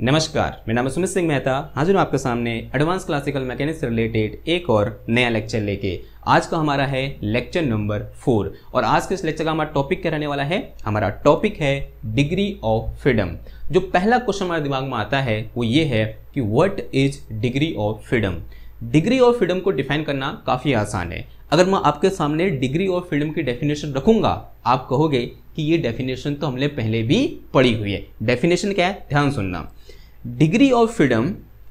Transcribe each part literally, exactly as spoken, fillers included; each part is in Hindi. नमस्कार, मेरा नाम सुमित सिंह मेहता। हाजिर हूँ आपके सामने एडवांस क्लासिकल मैकेनिक्स से रिलेटेड एक और नया लेक्चर लेके। आज का हमारा है लेक्चर नंबर फोर और आज के इस लेक्चर का हमारा टॉपिक क्या रहने वाला है, हमारा टॉपिक है डिग्री ऑफ फ्रीडम। जो पहला क्वेश्चन हमारे दिमाग में आता है वो ये है कि what is degree of freedom. Degree of freedom को डिफाइन करना काफ़ी आसान है। अगर मैं आपके सामने डिग्री ऑफ फ्रीडम की डेफिनेशन रखूंगा, आप कहोगे कि ये डेफिनेशन तो हमने पहले भी पढ़ी हुई है। डेफिनेशन क्या है, ध्यान सुनना। Degree of freedom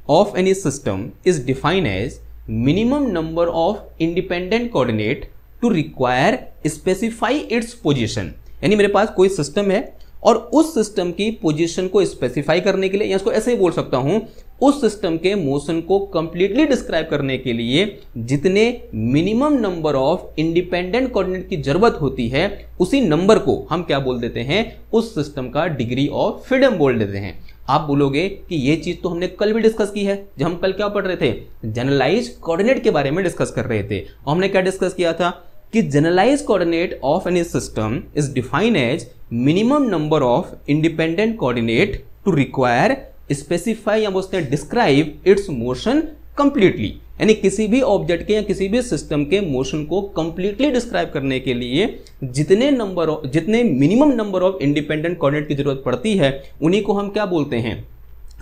of any system is defined as minimum number of independent coordinate to require specify its position. यानी मेरे पास कोई सिस्टम है और उस सिस्टम की पोजीशन को स्पेसिफाई करने के लिए, या इसको ऐसे ही बोल सकता हूं, उस सिस्टम के मोशन को कंप्लीटली डिस्क्राइब करने के लिए जितने minimum number of independent coordinate की जरूरत होती है, उसी नंबर को हम क्या बोल देते हैं, उस सिस्टम का डिग्री ऑफ फ्रीडम बोल देते हैं। आप बोलोगे कि ये चीज तो हमने कल भी डिस्कस की है। जब हम कल क्या पढ़ रहे थे, जनरलाइज कोऑर्डिनेट के बारे में डिस्कस कर रहे थे। और हमने क्या डिस्कस किया था कि generalise coordinate of any system is defined as minimum number of independent coordinate to require specify, या बोलते हैं डिस्क्राइब, इट्स मोशन कंप्लीटली। यानी किसी भी ऑब्जेक्ट के या किसी भी सिस्टम के मोशन को कंप्लीटली डिस्क्राइब करने के लिए जितने नंबर ऑफ जितने minimum number of independent coordinate की जरूरत पड़ती है, उन्हीं को हम क्या बोलते हैं,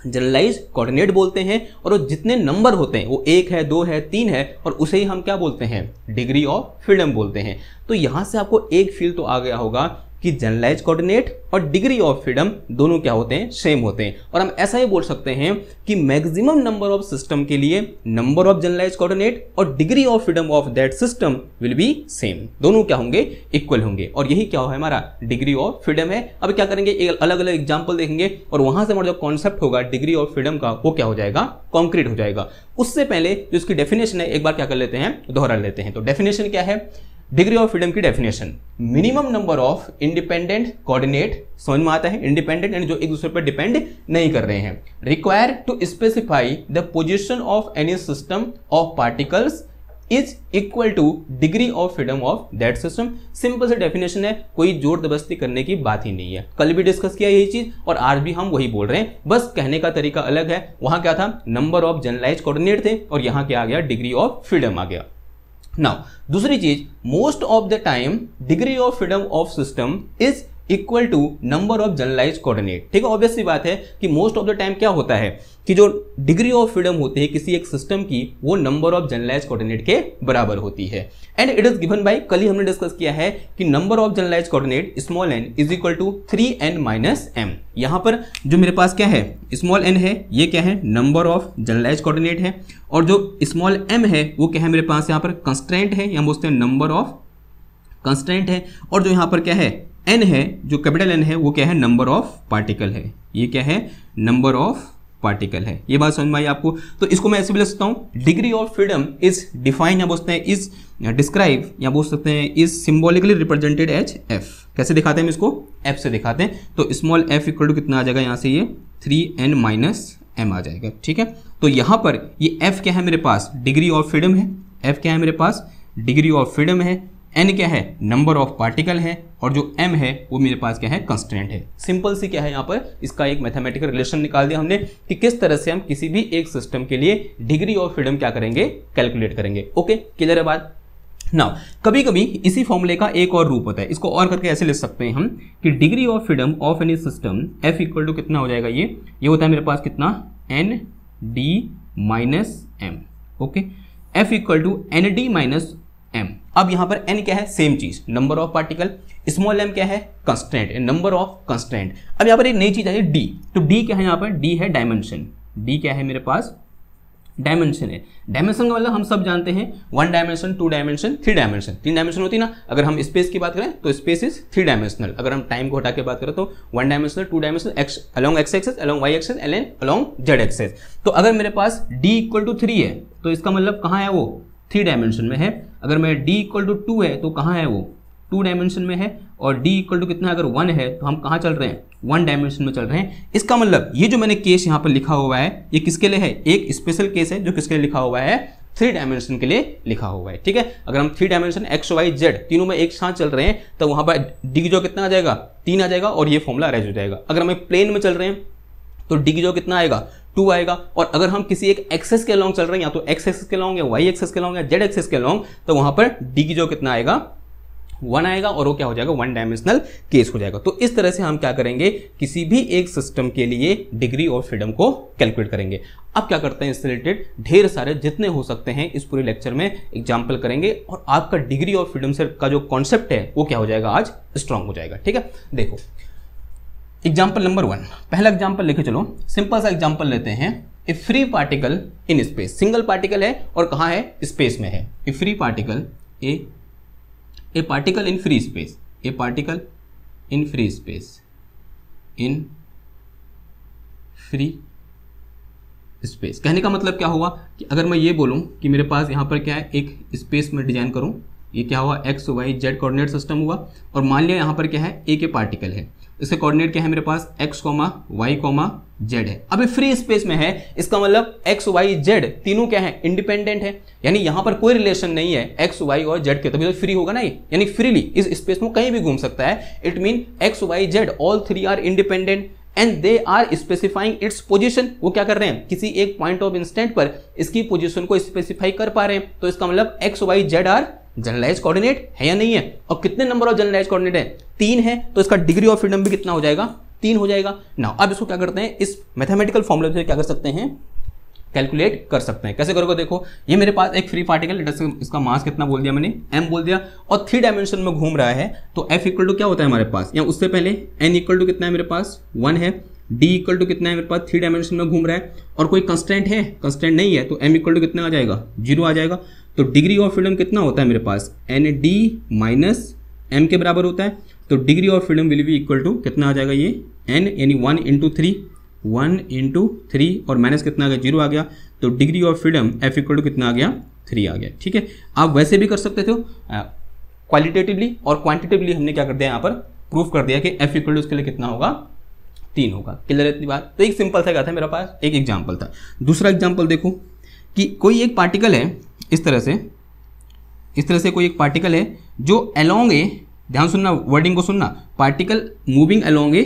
जनरलाइज कोऑर्डिनेट बोलते हैं। और वो जितने नंबर होते हैं, वो एक है, दो है, तीन है, और उसे ही हम क्या बोलते हैं, डिग्री ऑफ फ्रीडम बोलते हैं। तो यहाँ से आपको एक फील तो आ गया होगा कि जनरलाइज कोऑर्डिनेट और डिग्री ऑफ फ्रीडम दोनों क्या होते हैं, सेम होते हैं। और हम ऐसा ही बोल सकते हैं कि मैक्सिमम नंबर ऑफ सिस्टम के लिए नंबर ऑफ जनरलाइज कोऑर्डिनेट और degree of freedom of that system will be same. दोनों क्या होंगे, इक्वल होंगे। और यही क्या है, हमारा डिग्री ऑफ फ्रीडम है। अब क्या करेंगे, एक अलग अलग एग्जाम्पल देखेंगे और वहां से हमारा जो कॉन्सेप्ट होगा डिग्री ऑफ फ्रीडम का, वो क्या हो जाएगा, कॉन्क्रीट हो जाएगा। उससे पहले जो इसकी डेफिनेशन है, एक बार क्या कर लेते हैं, दोहरा लेते हैं। तो डेफिनेशन क्या है, डिग्री ऑफ फ्रीडम की definition, minimum number of independent coordinate, समझ में आता है, इंडिपेंडेंट यानी जो एक दूसरे पर डिपेंड नहीं कर रहे हैं, require to specify the position of any system of particles is equal to degree of freedom of that system. Simple से डेफिनेशन है, कोई जोर जबरदस्ती करने की बात ही नहीं है। कल भी डिस्कस किया यही चीज और आज भी हम वही बोल रहे हैं, बस कहने का तरीका अलग है। वहां क्या था, नंबर ऑफ जनरलाइज कोऑर्डिनेट थे और यहाँ क्या आ गया, डिग्री ऑफ फ्रीडम आ गया। नाउ दूसरी चीज, most of the time degree of freedom of system is equal to number of generalise coordinate. ठीक है, ऑब्वियस सी बात है कि मोस्ट ऑफ द टाइम क्या होता है कि जो डिग्री ऑफ फ्रीडम होती है किसी एक सिस्टम की, वो नंबर ऑफ जनरलाइज कोऑर्डिनेट के बराबर होती है। And it is given by, कल ही हमने डिस्कस किया है कि number of generalise coordinate small n is equal to three n minus m. यहाँ पर जो मेरे पास क्या है, स्मॉल एन है, ये क्या है, नंबर ऑफ जनरलाइज कोऑर्डिनेट है, और जो स्मॉल एम है वो क्या है, मेरे पास यहाँ पर कंस्ट्रेंट है, यहाँ बोलते हैं नंबर ऑफ कंस्ट्रेंट है, और जो यहाँ पर क्या है एन है, जो कैपिटल एन है, वो क्या है, नंबर ऑफ पार्टिकल है, ये क्या है, नंबर ऑफ पार्टिकल है। ये बात समझ में आई आपको। तो इसको मैं ऐसे भी लिख सकता हूँ, degree of freedom is define, या बोलते हैं इज डिस्क्राइब, या बोल सकते हैं is symbolically represented as f. कैसे दिखाते हैं हम इसको, एफ से दिखाते हैं। तो स्मॉल एफ इक्वल टू कितना आ जाएगा, यहाँ से ये थ्री एन माइनस एम आ जाएगा। ठीक है, तो यहाँ पर ये एफ क्या है मेरे पास, डिग्री ऑफ फ्रीडम है, एफ क्या है मेरे पास, डिग्री ऑफ फ्रीडम है, एन क्या है, नंबर ऑफ पार्टिकल है, और जो m है वो मेरे पास क्या है, कंस्ट्रेंट है। सिंपल सी क्या है, यहाँ पर इसका एक मैथमेटिकल रिलेशन निकाल दिया हमने कि किस तरह से हम किसी भी एक सिस्टम के लिए डिग्री ऑफ फ्रीडम क्या करेंगे, कैलकुलेट करेंगे। ओके, क्लियर है बात। नाउ कभी कभी इसी फॉर्मूले का एक और रूप होता है, इसको और करके ऐसे लिख सकते हैं हम कि degree of freedom of any system f equal to कितना हो जाएगा, ये ये होता है मेरे पास कितना, n D minus m. Okay, f equal to N D minus m. अब यहाँ पर n क्या है, सेम चीज, number of particle, small m क्या है, कंस्टेंट, नंबर ऑफ कंस्टेंट। अब यहाँ पर एक नई चीज आई d, तो d क्या है, यहाँ पर d है डायमेंशन, d क्या है मेरे पास, डायमेंशन है। डायमेंशन का मतलब हम सब जानते हैं, one dimension, two dimension, three dimension. तीन डायमेंशन होती ना, अगर हम स्पेस की बात करें तो स्पेस इज थ्री डायमेंशनल, अगर हम टाइम को हटा के बात करें तो one dimensional, two dimensional, x along x axis, along y axis, l n along z axis. तो अगर मेरे पास d इक्वल टू थ्री है तो इसका मतलब कहाँ है, वो थ्री डायमेंशन में है। अगर मैं d इक्वल टू टू है तो कहाँ है, वो टू डायमेंशन में है, और d इक्वल टू कितना, अगर वन है तो हम कहाँ चल रहे हैं, वन डायमेंशन में चल रहे हैं। इसका मतलब ये जो मैंने केस यहाँ पर लिखा हुआ है, ये किसके लिए है, एक स्पेशल केस है जो किसके लिए लिखा हुआ है, थ्री डायमेंशन के लिए लिखा हुआ है। ठीक है, अगर हम three dimension x y z तीनों में एक साथ चल रहे हैं तो वहां पर डी जो कितना आ जाएगा, तीन आ जाएगा और ये फॉर्मूला अरेज हो जाएगा। अगर हम एक प्लेन में चल रहे हैं तो डी जो कितना आएगा, टू आएगा। और अगर हम किसी एक एक्सेस के लॉन्ग चल रहे हैं, या तो एक्स एक्सेस के लॉन्ग या वाई एक्सेस के लॉन्ग या जेड एक्सेस के लॉन्ग, तो वहां पर डी जो कितना आएगा, वन आएगा और वो क्या हो जाएगा, वन डायमेंशनल केस हो जाएगा। तो इस तरह से हम क्या करेंगे, किसी भी एक सिस्टम के लिए डिग्री ऑफ फ्रीडम को कैलकुलेट करेंगे। अब क्या करते हैं, इससे रिलेटेड ढेर सारे जितने हो सकते हैं इस पूरे लेक्चर में एग्जाम्पल करेंगे और आपका डिग्री ऑफ फ्रीडम से का जो कॉन्सेप्ट है वो क्या हो जाएगा, आज स्ट्रांग हो जाएगा। ठीक है, देखो एग्जाम्पल नंबर वन, पहला एग्जाम्पल लेके चलो, सिंपल सा एग्जाम्पल लेते हैं। A free particle in space, single particle है और कहाँ है, स्पेस में है। A free particle, a a particle in free space, a particle in free space, in free space. कहने का मतलब क्या हुआ कि अगर मैं ये बोलूं कि मेरे पास यहाँ पर क्या है, एक स्पेस में डिजाइन करूं, ये क्या हुआ, x y z coordinate system हुआ और मान लिया यहाँ पर क्या है, एक ए पार्टिकल है, इसके कोऑर्डिनेट क्या है मेरे पास, x comma y comma z है। अब ये फ्री स्पेस में है, इसका मतलब एक्स वाई जेड तीनों क्या है, इंडिपेंडेंट है, यानी यहां पर कोई रिलेशन नहीं है एक्स वाई और जेड के, तभी तो फ्री होगा ना ये, यानी फ्रीली इस स्पेस में कहीं भी घूम सकता है। It mean x y z all three are independent and they are specifying its position. वो क्या कर रहे हैं, किसी एक पॉइंट ऑफ इंस्टेंट पर इसकी पोजीशन को स्पेसिफाई कर पा रहे हैं। तो इसका मतलब x y z are generalise coordinate है या नहीं है, और कितने नंबर ऑफ जनरलाइज कोऑर्डिनेट है, तीन है, तो इसका डिग्री ऑफ फ्रीडम भी कितना हो जाएगा, तीन हो जाएगा ना। अब इसको क्या करते हैं, इस मैथमेटिकल फॉर्मूले से क्या कर सकते हैं, कैलकुलेट कर सकते हैं। कैसे करोगे, देखो ये मेरे पास एक फ्री पार्टिकल, इसका मास कितना बोल दिया मैंने, m बोल दिया, और थ्री डायमेंशन में घूम रहा है, तो f इक्वल टू क्या होता है हमारे पास, या उससे पहले n इक्वल टू कितना है मेरे पास, वन है, d इक्वल टू कितना है मेरे पास, थ्री डायमेंशन में घूम रहा है, और कोई कंस्टेंट है, कंस्टेंट नहीं है, तो m इक्वल टू कितना आ जाएगा, जीरो आ जाएगा। तो डिग्री ऑफ फ्रीडम कितना होता है मेरे पास, एन डी माइनस एम के बराबर होता है, तो degree of freedom will be equal to कितना आ जाएगा, ये एन यानी one into three, one into three और माइनस कितना आ गया, जीरो आ गया, तो degree of freedom F equal to कितना आ गया, थ्री आ गया। ठीक है, आप वैसे भी कर सकते थे क्वालिटेटिवली और क्वान्टिटेटिवली, हमने क्या कर दिया यहाँ पर, प्रूफ कर दिया कि एफ इक्वल टू उसके लिए कितना होगा, तीन होगा। क्लियर इतनी बात। तो एक सिंपल सा क्या था मेरे पास, एक एग्जाम्पल था। दूसरा एग्जाम्पल देखो कि कोई एक पार्टिकल है इस तरह से, इस तरह से कोई एक पार्टिकल है जो अलोंग ए, ध्यान सुनना वर्डिंग को सुनना, particle moving along a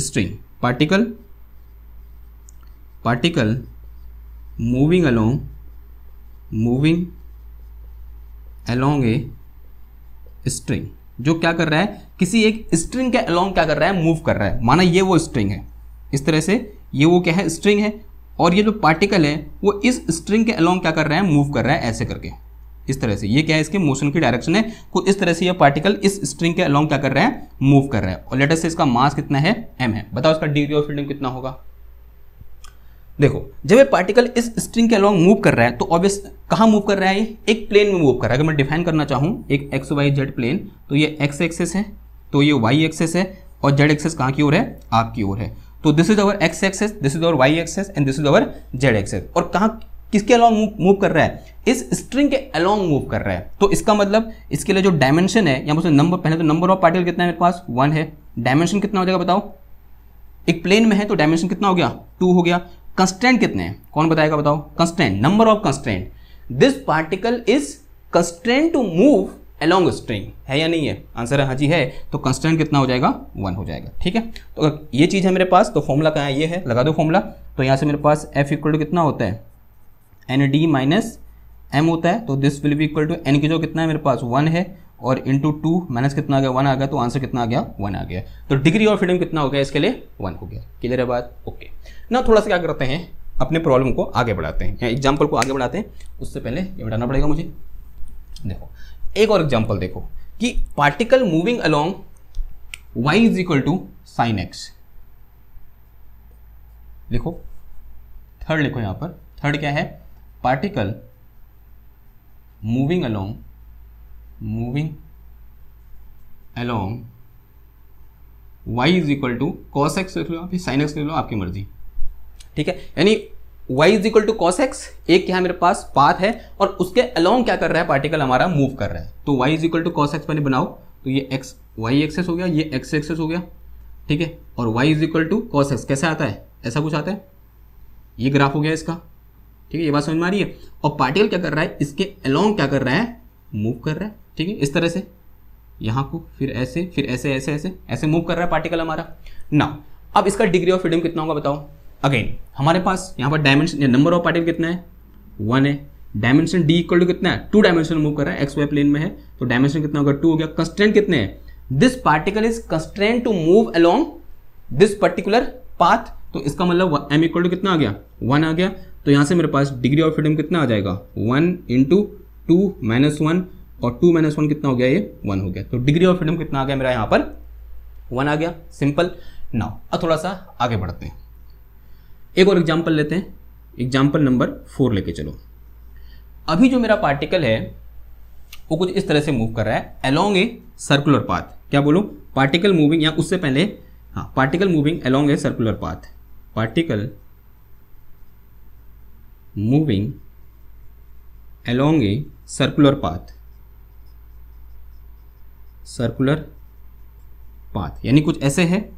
string, particle particle moving along moving along a string, जो क्या कर रहा है, किसी एक स्ट्रिंग के अलोंग क्या कर रहा है, मूव कर रहा है। माना ये वो स्ट्रिंग है, इस तरह से ये वो क्या है, स्ट्रिंग है, और ये जो पार्टिकल है वो इस स्ट्रिंग के अलोंग क्या कर रहा है, मूव कर रहा है, ऐसे करके इस तरह से, ये क्या है, इसके मोशन की डायरेक्शन है, तो इस तरह से ये पार्टिकल इस स्ट्रिंग के अलोंग क्या कर रहा है, मूव कर रहा है, और लेट अस से इसका मास कितना है, m है। बताओ इसका डिग्री ऑफ फ्रीडम कितना होगा। देखो जब ये पार्टिकल इस स्ट्रिंग के अलोंग मूव कर रहा है तो ऑब्वियस कहाँ मूव कर रहा है, ये एक प्लेन में मूव कर रहा है। अगर मैं डिफाइन करना चाहूँ एक एक्स वाई जेड प्लेन, तो ये एक्स एक्सेस है, तो ये वाई एक्सेस है, और जेड एक्सेस कहाँ की ओर है, आपकी ओर है। तो this is our x axis, this is our y axis and this is our z axis, और कहाँ किसके अलोंग मूव कर रहा है, इस स्ट्रिंग के अलोंग मूव कर रहा है। तो इसका मतलब इसके लिए जो डायमेंशन है, या नंबर, पहले तो नंबर ऑफ पार्टिकल कितना है मेरे पास, वन है, डायमेंशन कितना हो जाएगा बताओ, एक प्लेन में है तो डायमेंशन कितना हो गया, टू हो गया। कंस्टेंट कितने हैं, कौन बताएगा बताओ, constant, number of constant, this particle is constant to move along string, है या नहीं है, आंसर हाँ जी है, तो कंस्टेंट कितना हो जाएगा, वन हो जाएगा। ठीक है, तो अगर ये चीज़ है मेरे पास, तो फॉर्मूला कहाँ है, ये है, लगा दो फॉर्मूला, तो यहाँ से मेरे पास एफ इक्वल टू कितना होता है, एन डी माइनस एम होता है, तो this will be equal to N की जो कितना है मेरे पास, वन है, और इंटू टू माइनस कितना आ गया, वन आ गया, तो आंसर कितना आ गया, वन आ गया। तो डिग्री ऑफ फ्रीडम कितना हो गया इसके लिए, वन हो गया। क्लियर है बात, ओके ना। थोड़ा सा क्या करते हैं, अपने प्रॉब्लम को आगे बढ़ाते हैं, एग्जाम्पल को आगे बढ़ाते हैं, उससे पहले ये बताना पड़ेगा मुझे। देखो एक और एग्जाम्पल देखो कि particle moving along y is equal to sine x, लिखो थर्ड, लिखो यहां पर थर्ड क्या है, particle moving along moving along y is equal to cos x, लिख लो आप, साइन एक्स लिख लो, आपकी मर्जी। ठीक है, यानी y is equal to cos x, एक क्या है मेरे पास, पाथ है, और उसके अलोंग क्या कर रहा है पार्टिकल हमारा, मूव कर रहा है। तो y is equal to cos x मैंने बनाओ, तो ये x y एक्सेस हो गया, ये x एक्सेस हो गया। ठीक है, और y is equal to cos x कैसे आता है, ऐसा कुछ आता है, ये ग्राफ हो गया इसका। ठीक है, ये बात समझ में आ रही है। और पार्टिकल क्या कर रहा है, इसके अलोंग क्या कर रहा है, मूव कर रहा है। ठीक है, इस तरह से यहाँ को फिर ऐसे फिर ऐसे ऐसे ऐसे ऐसे मूव कर रहा है पार्टिकल हमारा ना। अब इसका डिग्री ऑफ फ्रीडम कितना होगा बताओ। अगेन हमारे पास यहाँ पर डायमेंशन नंबर ऑफ पार्टिकल कितना है, वन है। डायमेंशन डी इक्वल टू कितना है, टू डायमेंशन मूव कर रहा है, एक्स वाई प्लेन में है तो डायमेंशन कितना होगा, टू हो गया। कंस्ट्रेंट कितने हैं, this particle is constraint to move along this particular path, तो इसका मतलब एम इक्वल टू कितना आ गया, वन आ गया। तो यहाँ से मेरे पास डिग्री ऑफ फ्रीडम कितना आ जाएगा, one into two minus one, और टू माइनस वन कितना हो गया, ये वन हो गया। तो डिग्री ऑफ फ्रीडम कितना आ गया मेरा यहाँ पर, वन आ गया। सिंपल। नाउ अब थोड़ा सा आगे बढ़ते हैं, एक और एग्जाम्पल लेते हैं। एग्जाम्पल नंबर फोर लेके चलो। अभी जो मेरा पार्टिकल है वो कुछ इस तरह से मूव कर रहा है अलोंग ए सर्कुलर पाथ। क्या बोलो, पार्टिकल मूविंग, या उससे पहले हाँ particle moving along a circular path, particle moving along a circular path, circular path यानी कुछ ऐसे है,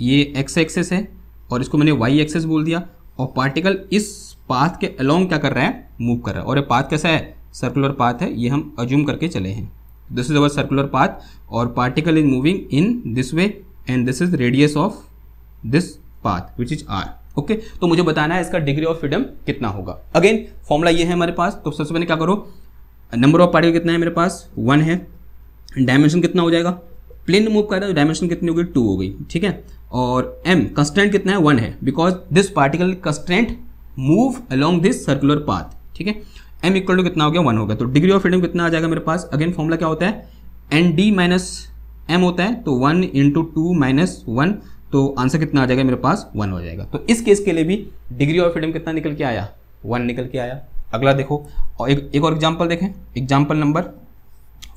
ये एक्स एक्सेस है और इसको मैंने वाई एक्सेस बोल दिया, और पार्टिकल इस पाथ के अलोंग क्या कर रहा है, मूव कर रहा है। और ये पाथ कैसा है, सर्कुलर पाथ है, ये हम अज्यूम करके चले हैं। This is our circular path और particle is moving in this way and this is radius of this path which is are. Okay, तो मुझे बताना है इसका डिग्री ऑफ फ्रीडम कितना होगा। अगेन फॉर्मूला ये है हमारे पास, तो सबसे पहले क्या करो, नंबर ऑफ पार्टिकल कितना है मेरे पास, वन है। डायमेंशन कितना हो जाएगा, प्लेन मूव कर रहा है, डायमेंशन कितनी हो गई, टू हो गई। ठीक है, और m कंस्टेंट कितना है, वन है, because this particle constant move along this circular path. ठीक है, m इक्वल टू कितना हो गया, वन हो गया। तो डिग्री ऑफ फ्रीडम कितना आ जाएगा मेरे पास, अगेन फॉर्मूला क्या होता है, एन डी माइनस एम होता है, तो one into two minus one, तो आंसर कितना आ जाएगा मेरे पास, वन हो जाएगा। तो इस केस के लिए भी डिग्री ऑफ फ्रीडम कितना निकल के आया, वन निकल के आया। अगला देखो, और एक, एक और एग्जाम्पल देखें। एग्जाम्पल नंबर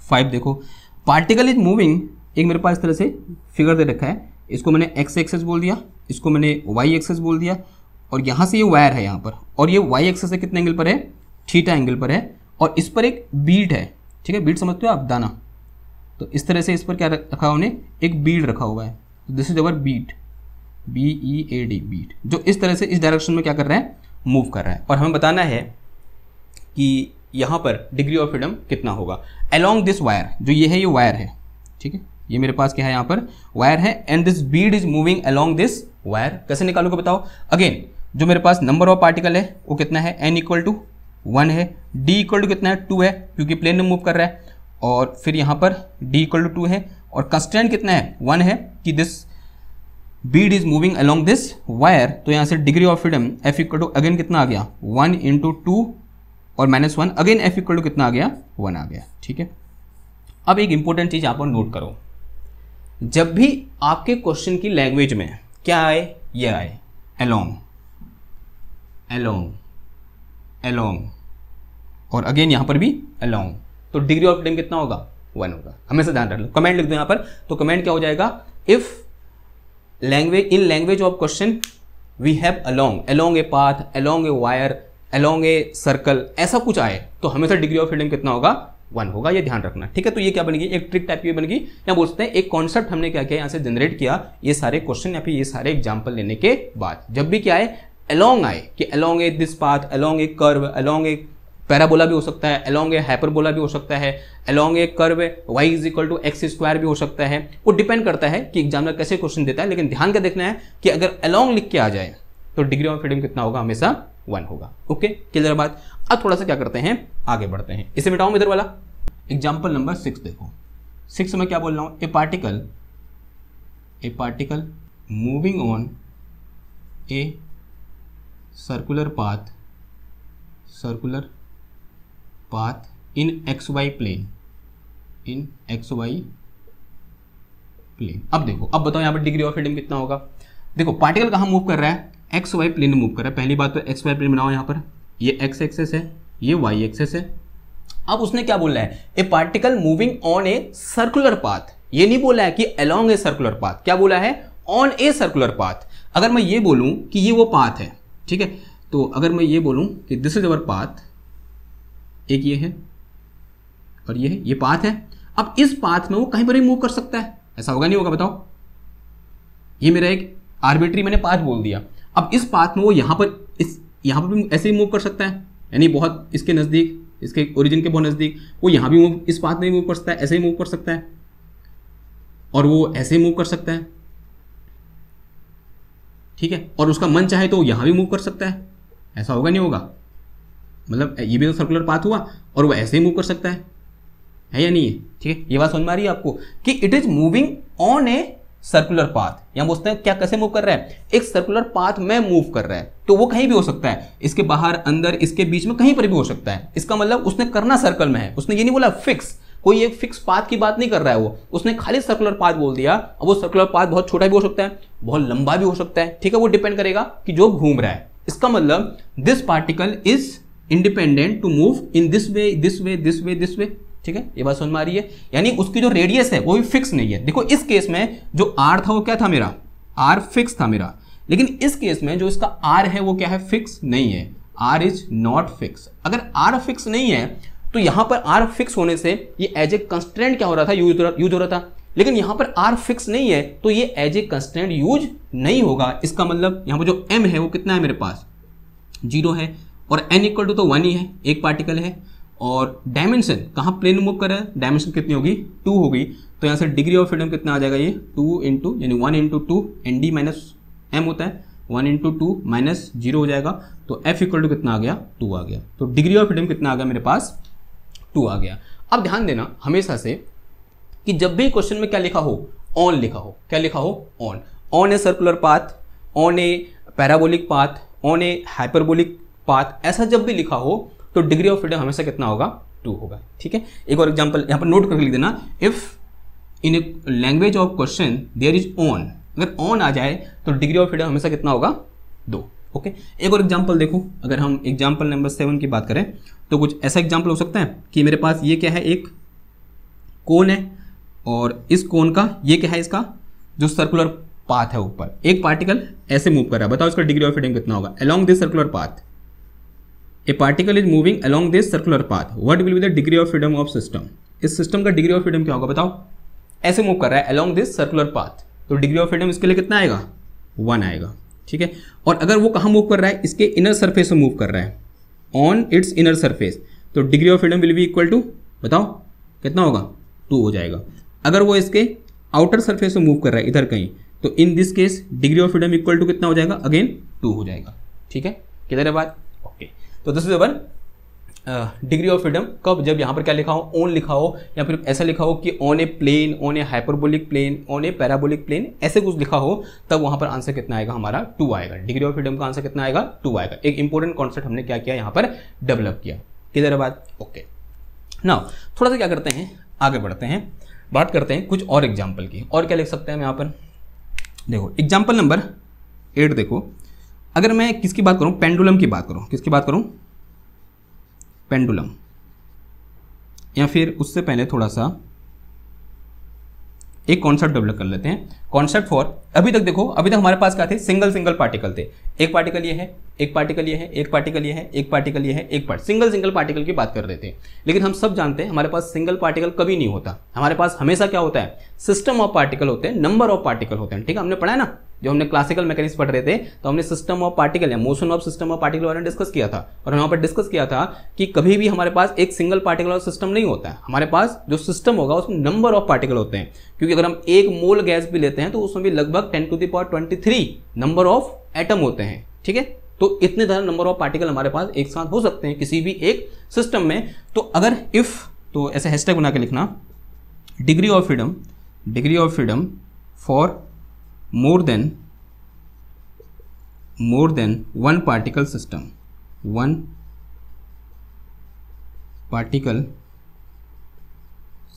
फाइव देखो, पार्टिकल इज मूविंग, एक मेरे पास इस तरह से फिगर दे रखा है, इसको मैंने x एक्सेस बोल दिया, इसको मैंने y एक्सेस बोल दिया, और यहाँ से ये वायर है यहाँ पर, और ये y एक्सेस है, कितने एंगल पर है, थीटा एंगल पर है, और इस पर एक बीड है। ठीक है, बीड समझते हो आप, दाना। तो इस तरह से इस पर क्या रखा है उन्हें, एक बीड रखा हुआ है, this is our bead, B E A D bead, जो इस तरह से इस डायरेक्शन में क्या कर रहा है, मूव कर रहा है। और हमें बताना है कि यहाँ पर डिग्री ऑफ फ्रीडम कितना होगा अलोंग दिस वायर, जो ये है ये वायर है। ठीक है, ये मेरे पास क्या है, यहाँ पर वायर है, and this bead is moving along this wire. कैसे निकालोगे बताओ। अगेन जो मेरे पास नंबर ऑफ पार्टिकल है वो कितना है, एन इक्वल टू वन है, डी इक्वल टू कितना है, टू है, क्योंकि प्लेन में मूव कर रहा है, और फिर यहाँ पर डी इक्वल टू टू है, और कंस्टेंट कितना है, वन है, कि this bead is moving along this wire. तो यहाँ से degree of freedom F equal to again कितना आ गया, वन इंटू टू और minus one, again f equal to कितना आ गया, वन आ गया। ठीक है, अब एक इंपॉर्टेंट चीज़ यहाँ पर नोट करो, जब भी आपके क्वेश्चन की लैंग्वेज में क्या आए, ये आए अलोंग अलोंग अलोंग, और अगेन यहाँ पर भी अलोंग, तो डिग्री ऑफ फ्रीडम कितना होगा, वन होगा। हमेशा ध्यान रख लो, कमेंट लिख दो यहाँ पर। तो कमेंट क्या हो जाएगा, if language in language of question we have along, along a path, along a wire, along a circle, ऐसा कुछ आए तो हमेशा डिग्री ऑफ फ्रीडम कितना होगा, वन होगा। ये ध्यान रखना। ठीक है, तो ये क्या बनेगी, एक ट्रिक टाइप की बनेगी, या बोलते हैं एक कॉन्सेप्ट हमने क्या किया यहाँ से जनरेट किया, ये सारे क्वेश्चन या फिर ये सारे एग्जाम्पल लेने के बाद। जब भी क्या आए अलोंग आए, कि along a this path, along a curve, along a parabola भी हो सकता है, अलोंग ए हाइपरबोला भी हो सकता है, along a curve y is equal to x square भी हो सकता है। वो डिपेंड करता है कि एग्जामिनर कैसे क्वेश्चन देता है, लेकिन ध्यान क्या देखना है कि अगर अलोंग लिख के आ जाए तो डिग्री ऑफ फ्रीडम कितना होगा, हमेशा वन होगा। ओके, क्लियर बात। अब थोड़ा सा क्या करते हैं, आगे बढ़ते हैं, इसे मिटाऊं इधर वाला। एग्जाम्पल नंबर सिक्स देखो, सिक्स में क्या बोल रहा हूँ, a particle a particle moving on a circular path, circular path in x y plane, in x y plane. अब देखो, अब बताओ यहाँ पर डिग्री ऑफ फ्रीडम कितना होगा। देखो पार्टिकल कहाँ मूव कर रहा है, एक्स वाई प्लेन में मूव कर रहा है। पहली बात तो एक्स वाई प्लेन बनाओ, यहाँ पर ये एक्स एक्सेस है, ये वाई एक्सेस है। अब उसने क्या बोला है, a particle moving on a circular path, ये नहीं बोला है कि अलोंग ए सर्कुलर पाथ, क्या बोला है, ऑन ए सर्कुलर पाथ। अगर मैं ये बोलूं कि ये वो पाथ है, ठीक है, तो अगर मैं ये बोलूं कि दिस इज अवर पाथ, एक ये है और ये है, ये पाथ है। अब इस पाथ में वो कहीं पर भी मूव कर सकता है, ऐसा होगा नहीं होगा बताओ। ये मेरा एक आर्बिट्री मैंने पाथ बोल दिया, अब इस पाथ में वो यहां पर इस यहाँ पर भी ऐसे ही मूव कर सकता है, यानी बहुत इसके नज़दीक, इसके ओरिजिन के बहुत नज़दीक, वो यहाँ भी मूव इस पाथ में मूव कर सकता है, ऐसे ही मूव कर सकता है, और वो ऐसे ही मूव कर सकता है, ठीक है। और उसका मन चाहे तो यहाँ भी मूव कर सकता है, ऐसा होगा नहीं होगा, मतलब ये भी तो सर्कुलर पाथ हुआ, और वो ऐसे ही मूव कर सकता है, है या नहीं है, ठीक है। ये बात समझ में आ रही है आपको कि it is moving on a circular path, या बोलते हैं क्या कैसे मूव कर रहा है, एक सर्कुलर पाथ में मूव कर रहा है, तो वो कहीं भी हो सकता है, इसके बाहर अंदर इसके बीच में कहीं पर भी हो सकता है। इसका मतलब उसने करना सर्कल में है, उसने ये नहीं बोला फिक्स, कोई एक फिक्स पाथ की बात नहीं कर रहा है वो, उसने खाली सर्कुलर पाथ बोल दिया। अब वो सर्कुलर पाथ बहुत छोटा भी हो सकता है, बहुत लंबा भी हो सकता है, ठीक है, वो डिपेंड करेगा कि जो घूम रहा है। इसका मतलब this particle is independent to move in this way, this way, this way, this way, ठीक है, ये बात समझ में आ रही है। यानी उसकी जो रेडियस है वो भी फिक्स नहीं है। देखो इस केस में जो आर था वो क्या था मेरा, आर फिक्स था मेरा, लेकिन इस केस में जो इसका आर है वो क्या है, फिक्स नहीं है, आर इज नॉट फिक्स। अगर आर फिक्स नहीं है तो यहाँ पर आर फिक्स होने से ये एज ए कंस्ट्रेंट क्या हो रहा था, यूज हो रहा था, लेकिन यहाँ पर आर फिक्स नहीं है तो ये एज ए कंस्ट्रेंट यूज नहीं होगा। इसका मतलब यहाँ पर जो एम है वो कितना है मेरे पास, जीरो है, और एन इक्वल टू तो वन ही है, एक पार्टिकल है, और डायमेंशन कहाँ प्लेन मूव कर रहा है, डायमेंशन कितनी होगी, टू होगी, तो यहाँ से डिग्री ऑफ फ्रीडम कितना आ जाएगा, ये टू इंटू यानी one into two, N D minus M होता है, one into two minus zero हो जाएगा, तो एफ इक्वल टू कितना आ गया, टू आ गया, तो डिग्री ऑफ फ्रीडम कितना आ गया मेरे पास, टू आ गया। अब ध्यान देना हमेशा से कि जब भी क्वेश्चन में क्या लिखा हो, ऑन लिखा हो, क्या लिखा हो, on, on a circular path, on a parabolic path, on a hyperbolic path, ऐसा जब भी लिखा हो तो डिग्री ऑफ फ्रीडम हमेशा कितना होगा, टू होगा, ठीक है। एक और एग्जांपल यहाँ पर नोट करके लिख देना, if in a language of question there is on, अगर ऑन आ जाए तो डिग्री ऑफ फ्रीडम हमेशा कितना होगा, दो, ओके। एक और एग्जांपल देखो, अगर हम एग्जांपल नंबर सेवन की बात करें तो कुछ ऐसा एग्जांपल हो सकता है कि मेरे पास ये क्या है, एक कोन है, और इस कोन का ये क्या है, इसका जो सर्कुलर पाथ है ऊपर, एक पार्टिकल ऐसे मूव कर रहा है, बताओ इसका डिग्री ऑफ फ्रीडम कितना होगा, along this circular path, a particle is moving along this circular path, what will be the degree of freedom of system, इस सिस्टम का डिग्री ऑफ फ्रीडम क्या होगा, बताओ, ऐसे मूव कर रहा है अलोंग दिस सर्कुलर पाथ, तो डिग्री ऑफ फ्रीडम इसके लिए कितना आएगा, वन आएगा, ठीक है। और अगर वो कहाँ मूव कर रहा है, इसके इनर सरफेस से मूव कर रहा है, ऑन इट्स इनर सरफेस, तो degree of freedom will be equal to, बताओ कितना होगा, टू हो जाएगा। अगर वो इसके आउटर सरफेस से मूव कर रहा है इधर कहीं, तो in this case degree of freedom equal to कितना हो जाएगा, अगेन टू हो जाएगा, ठीक है, किधर है बात, ओके। तो this is our degree of freedom, कब, जब यहाँ पर क्या लिखा हो, ऑन लिखा हो, या फिर ऐसा लिखा हो कि on a plane, on a hyperbolic plane, on a parabolic plane, ऐसे कुछ लिखा हो, तब वहाँ पर आंसर कितना आएगा हमारा, टू आएगा, डिग्री ऑफ फ्रीडम का आंसर कितना आएगा, टू आएगा। एक इंपॉर्टेंट कॉन्सेप्ट हमने क्या किया यहाँ पर, डेवलप किया, किधर बात, ओके। नाउ थोड़ा सा क्या करते हैं, आगे बढ़ते हैं, बात करते हैं कुछ और एग्जाम्पल की, और क्या लिख सकते हैं हम यहाँ पर, देखो एग्जाम्पल नंबर एट, देखो अगर मैं किसकी बात करूँ, पेंडुलम की बात करूँ, किसकी बात करूँ, पेंडुलम, या फिर उससे पहले थोड़ा सा एक कॉन्सेप्ट डेवलप कर लेते हैं, कॉन्सेप्ट फॉर, अभी तक देखो, अभी तक हमारे पास क्या थे, सिंगल सिंगल पार्टिकल थे, एक पार्टिकल ये है, एक पार्टिकल ये है, एक पार्टिकल ये है, एक पार्टिकल ये है, एक पार्ट, सिंगल सिंगल पार्टिकल की बात कर रहे थे। लेकिन हम सब जानते हैं हमारे पास सिंगल पार्टिकल कभी नहीं होता, हमारे पास हमेशा क्या होता है, सिस्टम ऑफ पार्टिकल होते हैं, नंबर ऑफ पार्टिकल होते हैं, ठीक है, हमने पढ़ा है ना, जो हमने क्लासिकल मैकेनिक्स पढ़ रहे थे तो हमने सिस्टम ऑफ पार्टिकल या motion of system of particle वाला डिस्कस किया था, और यहाँ पर डिस्कस किया था कि कभी भी हमारे पास एक सिंगल पार्टिकुलर सिस्टम नहीं होता है, हमारे पास जो सिस्टम होगा उसमें नंबर ऑफ पार्टिकल होते हैं, क्योंकि अगर हम एक मोल गैस भी लेते हैं तो उसमें भी लगभग ten to the power twenty three number of atom होते हैं, ठीक है, तो इतने ज़्यादा नंबर ऑफ पार्टिकल हमारे पास एक साथ हो सकते हैं किसी भी एक सिस्टम में। तो अगर इफ़, तो ऐसे हैशटैग बना के लिखना, degree of freedom, degree of freedom for more than more than one particle system, one particle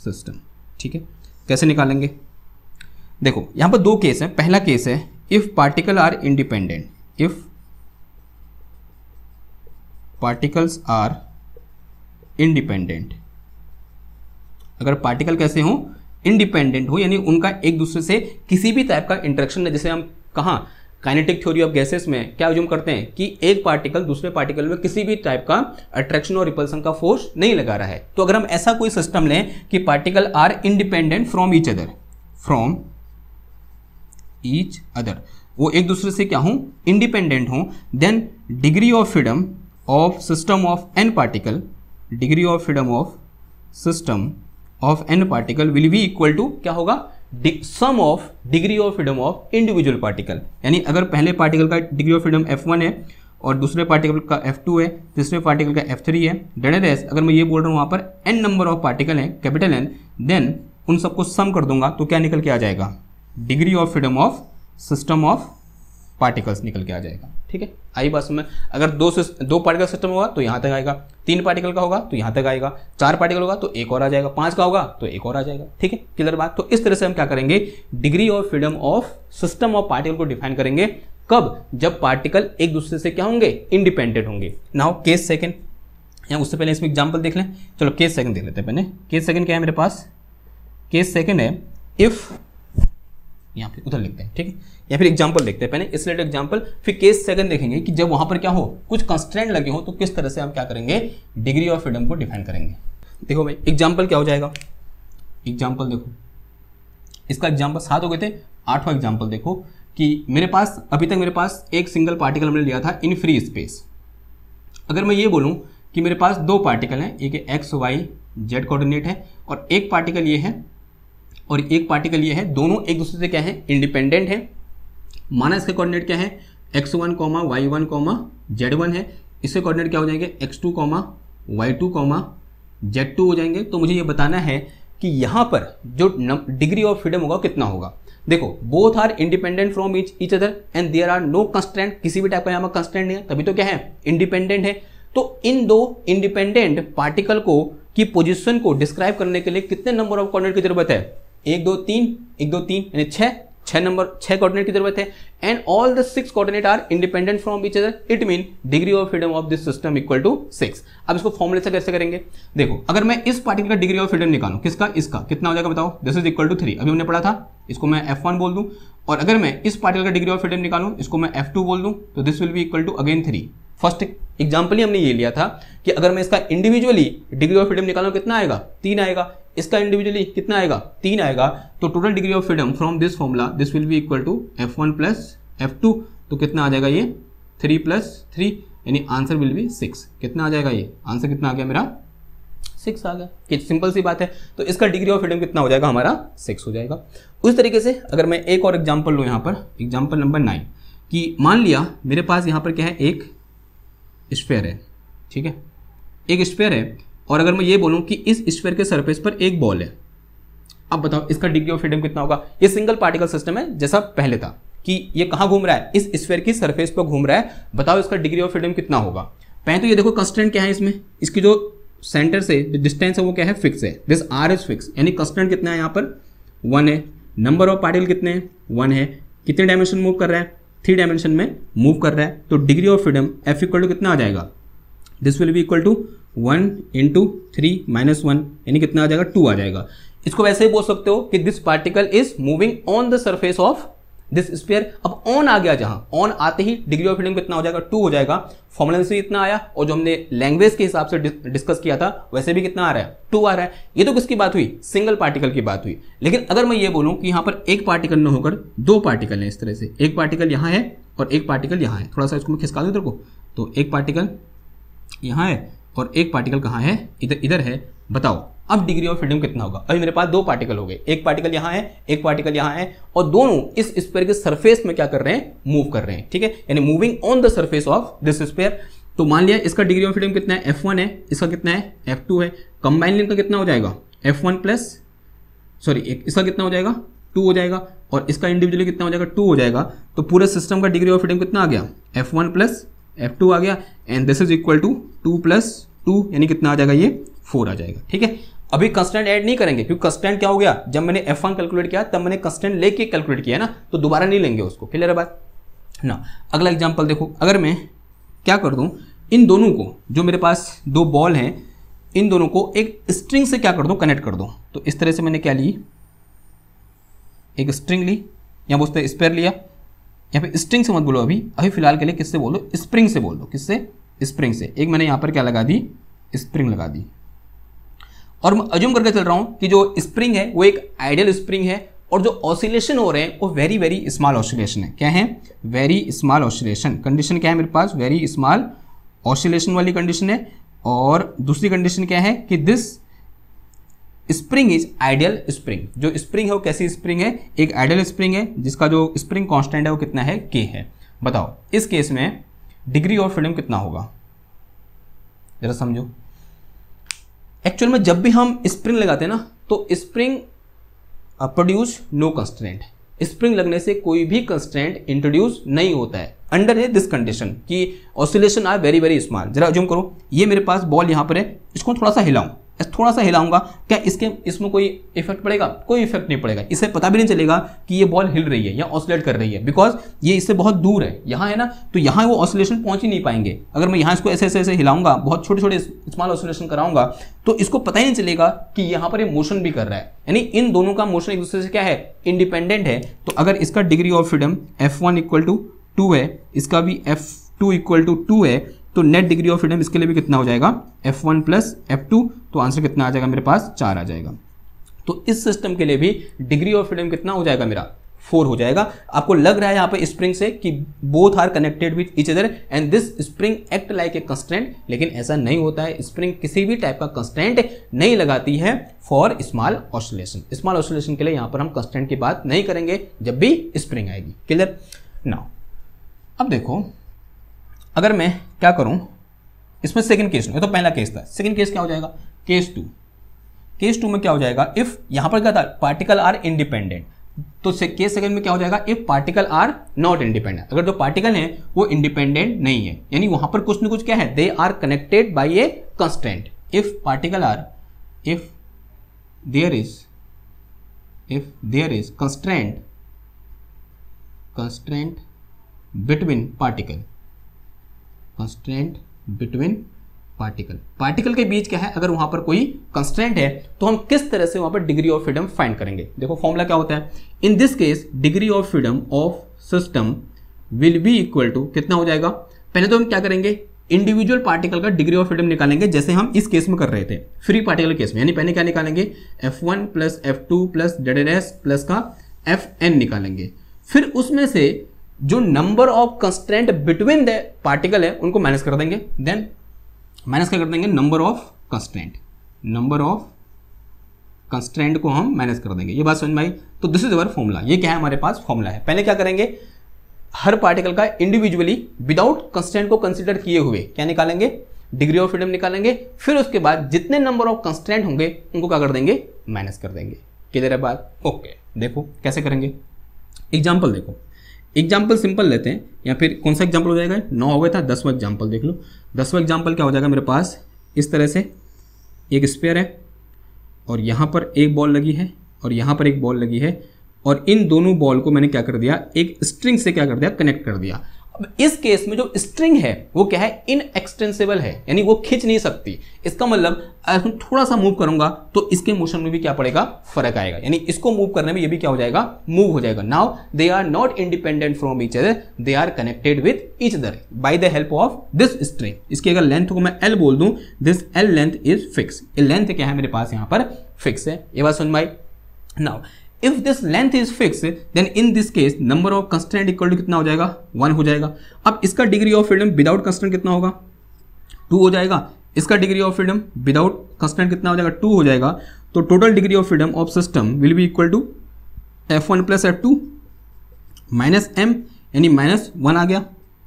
system, ठीक है। कैसे निकालेंगे, देखो यहाँ पर दो केस हैं, पहला केस है if particle are independent, if particles are independent, अगर पार्टिकल कैसे हो, इंडिपेंडेंट हो, यानी उनका एक दूसरे से किसी भी टाइप का इंटरेक्शन है, जैसे हम कहाँ काइनेटिक थ्योरी ऑफ गैसेस में क्या अज्यूम करते हैं कि एक पार्टिकल दूसरे पार्टिकल में किसी भी टाइप का अट्रैक्शन और रिपल्सन का फोर्स नहीं लगा रहा है। तो अगर हम ऐसा कोई सिस्टम लें कि particle are independent from each other, from each other, वो एक दूसरे से क्या हों, इंडिपेंडेंट हों। Then degree of freedom of system of N particle, degree of freedom of system of N particle will be equal to क्या होगा, sum of degree of freedom of individual particle. यानी अगर पहले पार्टिकल का degree of freedom F one है और दूसरे पार्टिकल का एफ टू है, तीसरे पार्टिकल का एफ थ्री है, डेट इज अगर मैं ये बोल रहा हूँ वहाँ पर एन नंबर ऑफ पार्टिकल हैं कैपिटल एन, देन उन सबको सम कर दूंगा तो क्या निकल के आ जाएगा, degree of freedom of system of particles निकल के आ जाएगा। ठीक है, आई बात समझ। अगर दो दो पार्टिकल सिस्टम होगा तो यहाँ तक आएगा, तीन पार्टिकल का होगा तो यहाँ तक आएगा, चार पार्टिकल होगा तो एक और आ जाएगा, पांच का होगा तो एक और आ जाएगा। ठीक है, क्लियर बात। तो इस तरह से हम क्या करेंगे, degree of freedom of system of particle को डिफाइन करेंगे। कब, जब पार्टिकल एक दूसरे से क्या होंगे, इंडिपेंडेंट होंगे। नाउ केस सेकंड, या उससे पहले इसमें एग्जाम्पल देख लें। चलो केस सेकंड देख लेते हैं पहले। केस सेकंड क्या है मेरे पास, केस सेकंड है इफ, यहाँ पे उधर लिखते हैं ठीक है, या फिर एग्जाम्पल देखते हैं पहले, इसलिए एग्जाम्पल फिर केस सेकंड देखेंगे कि जब वहां पर क्या हो, कुछ कंस्ट्रेंट लगे हो तो किस तरह से हम क्या करेंगे, डिग्री ऑफ फ्रीडम को डिफाइन करेंगे। देखो भाई एग्जाम्पल क्या हो जाएगा, एग्जाम्पल देखो, इसका एग्जाम्पल सात हो गए थे, आठवां एग्जाम्पल देखो कि मेरे पास अभी तक मेरे पास एक सिंगल पार्टिकल हमने लिया था इन फ्री स्पेस। अगर मैं ये बोलूँ कि मेरे पास दो पार्टिकल हैं, एक एक्स वाई जेड कोऑर्डिनेट है और एक पार्टिकल ये है और एक पार्टिकल ये है, दोनों एक दूसरे से क्या है, इंडिपेंडेंट है। माना इसके कोऑर्डिनेट क्या है, X one comma Y one comma Z one है, इसके कोऑर्डिनेट क्या हो जाएंगे, X two comma Y two comma Z two हो जाएंगे। तो मुझे ये बताना है कि यहाँ पर जो डिग्री ऑफ फ्रीडम होगा कितना होगा। देखो both are independent from each each other and there are no constraint, किसी भी टाइप का यहाँ पर कंस्ट्रेंट नहीं है, तभी तो क्या है, इंडिपेंडेंट है। तो इन दो इंडिपेंडेंट पार्टिकल को की पोजिशन को डिस्क्राइब करने के लिए कितने नंबर ऑफ कोऑर्डिनेट की जरूरत है, एक दो तीन, एक दो तीन यानी छः, छः नंबर छः कोऑर्डिनेट की जरूरत है। And all the six coordinate are independent from each other, it mean degree of freedom of this system equal to six. अब इसको फॉर्मूले से कैसे करेंगे, देखो अगर मैं इस पार्टिकल का डिग्री ऑफ फ्रीडम निकालूं, किसका, इसका कितना हो जाएगा बताओ, this is equal to three, अभी हमने पढ़ा था, इसको मैं एफ वन बोल दूं। और अगर मैं इस पार्टिकल का डिग्री ऑफ फ्रीडम निकालूं, इसको मैं एफ टू बोल दूं, तो this will be equal to again three. First example ही हमने ये लिया था कि अगर मैं इसका इंडिविजुअली डिग्री ऑफ फ्रीडम निकालूं कितना आएगा, तीन आएगा, इसका इंडिविजुअली कितना आएगा, तीन आएगा। तो total degree of freedom from this formula this will be equal to F one plus F two, तो कितना आ जाएगा ये, थ्री प्लस थ्री यानी आंसर विल बी सिक्स। कितना आ जाएगा ये आंसर, कितना आ गया मेरा, सिक्स आ गया। कि सिंपल सी बात है, तो इसका डिग्री ऑफ फ्रीडम कितना हो जाएगा हमारा, सिक्स हो जाएगा। उस तरीके से अगर मैं एक और एग्जाम्पल लूँ यहाँ पर, एग्जाम्पल नंबर नाइन, कि मान लिया मेरे पास यहाँ पर क्या है, एक स्फीयर है, ठीक है, एक स्फीयर है, और अगर मैं ये बोलूं कि इस स्फीयर के सरफेस पर एक बॉल है। अब बताओ इसका डिग्री ऑफ फ्रीडम कितना होगा। ये सिंगल पार्टिकल सिस्टम है जैसा पहले था, कि ये कहाँ घूम रहा है, इस स्फीयर की सरफेस पर घूम रहा है। बताओ इसका डिग्री ऑफ फ्रीडम कितना होगा। पहले तो ये देखो कंस्टेंट क्या है इसमें, इसकी जो सेंटर से जो डिस्टेंस है वो क्या है, फिक्स है, दिस आर इज फिक्स, यानी कंस्टेंट कितना है यहाँ पर, वन है। नंबर ऑफ पार्टिकल कितने हैं, वन है। कितने डायमेंशन मूव कर रहा है, थ्री डायमेंशन में मूव कर रहा है। तो degree of freedom F equal to कितना आ जाएगा, this will be equal to one into three minus one, यानी कितना आ जाएगा, टू आ जाएगा। इसको वैसे ही बोल सकते हो कि this particle is moving on the surface of this sphere. अब ऑन आ गया, जहाँ ऑन आते ही डिग्री ऑफ फ्रीडम कितना हो जाएगा, टू हो जाएगा। फॉर्मूला से इतना आया, और जो हमने लैंग्वेज के हिसाब से डिस्कस किया था वैसे भी कितना आ रहा है, टू आ रहा है। ये तो किसकी बात हुई, सिंगल पार्टिकल की बात हुई। लेकिन अगर मैं ये बोलूँ कि यहाँ पर एक पार्टिकल न होकर दो पार्टिकल हैं, इस तरह से एक पार्टिकल यहाँ है और एक पार्टिकल यहाँ है, थोड़ा सा इसको मैं खिसका दूँ इधर को, तो एक पार्टिकल यहाँ है और एक पार्टिकल कहाँ है, इधर इधर है। बताओ अब डिग्री ऑफ फ्रीडम कितना होगा। अभी मेरे पास दो पार्टिकल हो गए, एक पार्टिकल यहाँ है, एक पार्टिकल यहाँ है, और दोनों इस स्फीयर के सरफेस में क्या कर रहे हैं, मूव कर रहे हैं, ठीक है, यानी moving on the surface of this sphere. तो मान लिया इसका डिग्री ऑफ फ्रीडम कितना है, एफ वन है, इसका कितना है, एफ टू है, कंबाइनली इनका कितना हो जाएगा, एफ वन प्लस सॉरी इसका कितना हो जाएगा, टू हो जाएगा, और इसका इंडिविजुअली कितना हो जाएगा, टू हो जाएगा। तो पूरे सिस्टम का डिग्री ऑफ फ्रीडम कितना आ गया, F one plus F two आ गया, and this is equal to two plus two यानी कितना आ जाएगा, ये फोर आ जाएगा। ठीक है, अभी कंस्टेंट ऐड नहीं करेंगे क्योंकि कंस्टेंट क्या हो गया, जब मैंने एफ वन कैलकुलेट किया तब मैंने कंस्टेंट लेके कैलकुलेट किया ना, तो दोबारा नहीं लेंगे उसको। क्लियर है बात ना। अगला एग्जांपल देखो, अगर मैं क्या कर दूं, इन दोनों को जो मेरे पास दो बॉल हैं, इन दोनों को एक स्ट्रिंग से क्या कर दूँ, कनेक्ट कर दूँ। तो इस तरह से मैंने क्या ली, एक स्ट्रिंग ली, या बोलते हैं स्पेयर लिया, या फिर स्ट्रिंग से मत बोलो, अभी अभी फिलहाल के लिए किससे बोलो, स्प्रिंग से बोल दो, किससे, स्प्रिंग से। एक मैंने यहाँ पर क्या लगा दी, स्प्रिंग लगा दी, और मैं अज्यूम करके चल रहा हूँ कि जो स्प्रिंग है वो एक आइडियल स्प्रिंग है और जो ऑसिलेशन हो रहे हैं वो वेरी वेरी स्मॉल ऑसिलेशन है। क्या है? Very small oscillation. कंडीशन क्या है मेरे पास? वेरी स्मॉल ऑसिलेशन वाली कंडीशन है। और दूसरी कंडीशन क्या है कि this spring is ideal spring. जो स्प्रिंग है वो कैसी स्प्रिंग है? एक आइडियल स्प्रिंग है जिसका जो स्प्रिंग कांस्टेंट है वो कितना है? के है। बताओ इस केस में डिग्री ऑफ फ्रीडम कितना होगा? जरा समझो। एक्चुअल में जब भी हम स्प्रिंग लगाते हैं ना तो spring produce no constraint. Spring लगने से कोई भी कंस्ट्रेंट इंट्रोड्यूस नहीं होता है अंडर है दिस कंडीशन कि oscillation are very very small. जरा जूम करो, ये मेरे पास बॉल यहाँ पर है, इसको थोड़ा सा हिलाऊं, थोड़ा सा हिलाऊंगा, क्या इसके इसमें कोई इफेक्ट पड़ेगा? कोई इफेक्ट नहीं पड़ेगा। इसे पता भी नहीं चलेगा कि ये बॉल हिल रही है या ऑसिलेट कर रही है, बिकॉज ये इससे बहुत दूर है। यहाँ है ना तो यहाँ वो ऑसिलेशन पहुंच ही नहीं पाएंगे। अगर मैं यहाँ इसको ऐसे ऐसे ऐसे हिलाऊंगा, बहुत छोटे छोटे स्मॉल ऑसिलेशन कराऊंगा तो इसको पता ही नहीं चलेगा कि यहाँ पर ये मोशन भी कर रहा है। यानी इन दोनों का मोशन एक दूसरे से क्या है? इंडिपेंडेंट है। तो अगर इसका degree of freedom F one equal to two है, इसका भी F two equal to two है, तो नेट डिग्री ऑफ फ्रीडम इसके लिए भी कितना हो जाएगा? F one plus F two. तो आंसर कितना आ जाएगा मेरे पास? चार आ जाएगा। तो इस सिस्टम के लिए भी डिग्री ऑफ फ्रीडम कितना हो जाएगा मेरा? फोर हो जाएगा। आपको लग रहा है यहाँ पे स्प्रिंग से कि both are connected with each other and this spring act like a constraint, लेकिन ऐसा नहीं होता है। स्प्रिंग किसी भी टाइप का कंस्ट्रेंट नहीं लगाती है for small oscillation. Small oscillation के लिए यहाँ पर हम कंस्ट्रेंट की बात नहीं करेंगे जब भी स्प्रिंग आएगी। क्लियर? नाउ अब देखो, अगर मैं क्या करूं, इसमें सेकंड केस नहीं, तो पहला केस था। सेकंड केस क्या हो जाएगा? Case to. केस टू में क्या हो जाएगा? इफ यहां पर क्या था? Particle are independent. तो से, केस सेकंड में क्या हो जाएगा? If particle are not independent. अगर जो पार्टिकल हैं वो इंडिपेंडेंट नहीं है, यानी वहां पर कुछ ना कुछ क्या है? They are connected by a constant. If particle are, if there is, if there is constant, constant between particle, constraint between particle, particle के बीच क्या है? अगर वहां पर कोई कंस्ट्रेंट है तो हम किस तरह से वहां पर डिग्री ऑफ फ्रीडम फाइंड करेंगे? देखो फॉर्मूला क्या होता है? In this case degree of freedom of system will be equal to कितना हो जाएगा? पहले तो हम क्या करेंगे? इंडिविजुअल पार्टिकल का डिग्री ऑफ फ्रीडम निकालेंगे, जैसे हम इस केस में कर रहे थे फ्री पार्टिकल केस में। यानी पहले क्या निकालेंगे? F one plus F two plus डेड एन एस प्लस का एफ एन निकालेंगे। फिर उसमें से जो number of constant between the particle है उनको माइनस कर देंगे। देन माइनस क्या कर देंगे? Number of constant, number of constant को हम माइनस कर देंगे। ये बात समझ में आई? तो दिस इज अवर फॉर्मूला। ये क्या है हमारे पास? फॉर्मूला है। पहले क्या करेंगे? हर पार्टिकल का इंडिविजुअली विदाउट कंस्टेंट को कंसिडर किए हुए क्या निकालेंगे? डिग्री ऑफ फ्रीडम निकालेंगे। फिर उसके बाद जितने नंबर ऑफ कंस्टेंट होंगे उनको क्या कर देंगे? माइनस कर देंगे। क्लियर है बात? Okay okay. देखो कैसे करेंगे। एग्जाम्पल देखो, एग्जाम्पल सिंपल लेते हैं, या फिर कौन सा एग्जाम्पल हो जाएगा? नौ हो गया था, दसवां एग्जाम्पल देख लो। दसवां एग्जाम्पल क्या हो जाएगा मेरे पास? इस तरह से एक स्पेयर है और यहाँ पर एक बॉल लगी है और यहाँ पर एक बॉल लगी है, और इन दोनों बॉल को मैंने क्या कर दिया? एक स्ट्रिंग से क्या कर दिया? कनेक्ट कर दिया। अब इस केस में जो स्ट्रिंग है वो क्या है? इनएक्सटेंसिबल है, यानी वो खींच नहीं सकती। इसका मतलब अगर हम थोड़ा सा मूव करूंगा तो इसके मोशन में भी क्या पड़ेगा? फर्क आएगा। यानी इसको मूव करने में ये भी क्या हो जाएगा? मूव हो जाएगा। Now they are not independent from each other, they are connected with each other by the help of this string. इसकी अगर लेंथ को मैं एल बोल दूं, this L length is fix. ये लेंथ क्या है मेरे पास? यहाँ पर फिक्स है। ये बात सुन भाई। Now If this length is fixed, then in this case number of constraint equal to कितना हो जाएगा? वन हो जाएगा। अब इसका degree of freedom without constant कितना होगा? टू हो जाएगा। इसका degree of freedom without constant कितना हो जाएगा? टू हो जाएगा। तो total degree of freedom of system will be equal to F one plus F two minus M, यानी माइनस वन आ गया।